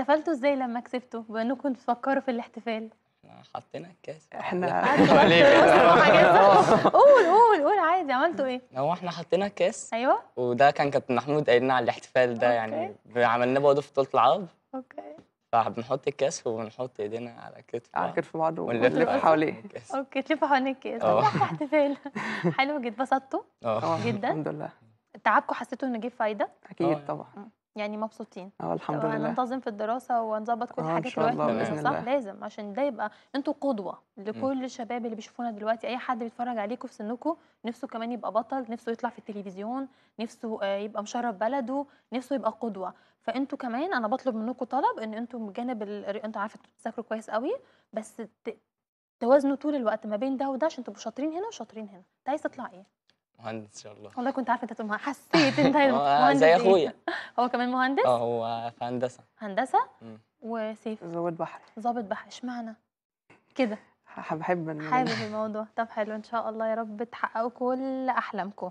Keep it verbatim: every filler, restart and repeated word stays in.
احتفلتوا ازاي لما كسبتوا بما انكم بتفكروا في الاحتفال؟ حطينا الكاس احنا قول قول قول عادي. عملتوا ايه؟ هو احنا حطينا الكاس. ايوه وده كان كابتن محمود قايل لنا على الاحتفال ده. يعني عملناه برضه في بطوله العرب. اوكي فبنحط الكاس وبنحط ايدينا على كتف على كتف بعض ونلف حواليه. اوكي تلفوا حوالين الكاس. ده احتفال حلو جدا. اتبسطتوا جدا الحمد لله. تعبكم حسيتوا انه جه فايده؟ اكيد طبعا. يعني مبسوطين؟ اه الحمد لله. هننتظم في الدراسه ونظبط كل حاجه دلوقتي باذن الله. لازم عشان ده يبقى انتوا قدوه لكل الشباب اللي بيشوفونا دلوقتي. اي حد بيتفرج عليكم في سنكم نفسه كمان يبقى بطل، نفسه يطلع في التلفزيون، نفسه يبقى مشرف بلده، نفسه يبقى قدوه. فانتوا كمان انا بطلب منكم طلب ان انتوا بجانب ال... انتوا عارفه بتذاكروا كويس قوي بس ت... توازنوا طول الوقت ما بين ده وده عشان تبقوا شاطرين هنا وشاطرين هنا. انت عايز تطلع ايه؟ مهندس ان شاء الله. والله كنت عارفه انت هتقول حسيت انت مهندس زي اخويا. هو كمان مهندس؟ اه هو في هندسه. هندسه؟ مم. وسيف ضابط بحري. ضابط بحري. اشمعنى كده؟ بحب حابب الموضوع. طب حلو ان شاء الله يا رب تحققوا كل احلامكم.